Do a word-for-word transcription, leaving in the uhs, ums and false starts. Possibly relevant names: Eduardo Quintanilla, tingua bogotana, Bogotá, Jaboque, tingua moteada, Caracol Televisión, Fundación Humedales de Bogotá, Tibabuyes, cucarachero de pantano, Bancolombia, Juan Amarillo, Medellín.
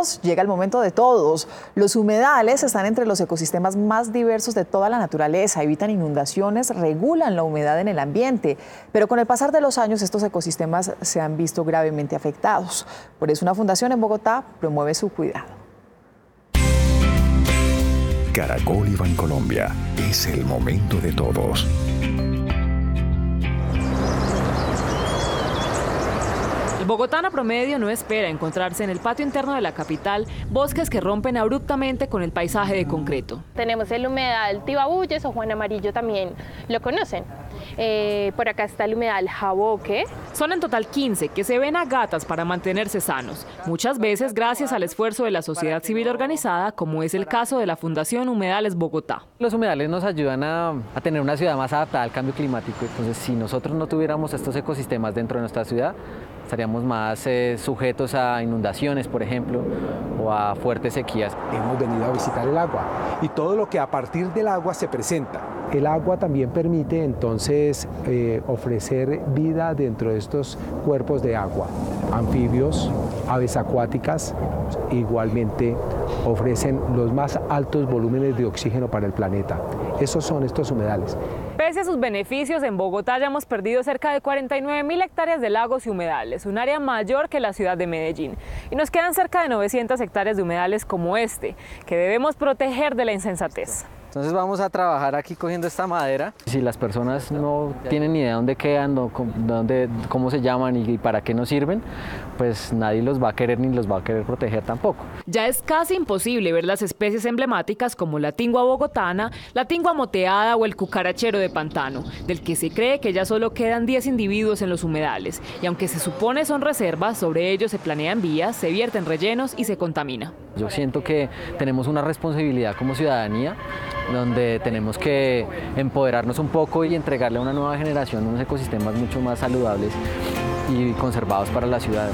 tiempos llega el momento de todos. Los humedales están entre los ecosistemas más diversos de toda la naturaleza, evitan inundaciones, regulan la humedad en el ambiente, pero con el pasar de los años estos ecosistemas se han visto gravemente afectados. Por eso una fundación en Bogotá promueve su cuidado. Caracol y Bancolombia, es el momento de todos. El bogotano promedio no espera encontrarse en el patio interno de la capital bosques que rompen abruptamente con el paisaje de concreto. Tenemos el humedal Tibabuyes o Juan Amarillo, también lo conocen. Eh, por acá está el humedal Jaboque. Son en total quince que se ven a gatas para mantenerse sanos, muchas veces gracias al esfuerzo de la sociedad civil organizada, como es el caso de la Fundación Humedales Bogotá. Los humedales nos ayudan a, a tener una ciudad más adaptada al cambio climático. Entonces, si nosotros no tuviéramos estos ecosistemas dentro de nuestra ciudad, estaríamos más eh, sujetos a inundaciones, por ejemplo, o a fuertes sequías. Hemos venido a visitar el agua y todo lo que a partir del agua se presenta. El agua también permite entonces eh, ofrecer vida dentro de estos cuerpos de agua. Anfibios, aves acuáticas, igualmente ofrecen los más altos volúmenes de oxígeno para el planeta. Esos son estos humedales. Pese a sus beneficios, en Bogotá ya hemos perdido cerca de cuarenta y nueve mil hectáreas de lagos y humedales, un área mayor que la ciudad de Medellín. Y nos quedan cerca de novecientas hectáreas de humedales como este, que debemos proteger de la insensatez. Entonces vamos a trabajar aquí cogiendo esta madera. Si las personas no tienen ni idea dónde quedan, dónde, cómo se llaman y para qué nos sirven, pues nadie los va a querer ni los va a querer proteger tampoco. Ya es casi imposible ver las especies emblemáticas como la tingua bogotana, la tingua moteada o el cucarachero de pantano, del que se cree que ya solo quedan diez individuos en los humedales. Y aunque se supone son reservas, sobre ellos se planean vías, se vierten rellenos y se contamina. Yo siento que tenemos una responsabilidad como ciudadanía, donde tenemos que empoderarnos un poco y entregarle a una nueva generación unos ecosistemas mucho más saludables y conservados para la ciudad.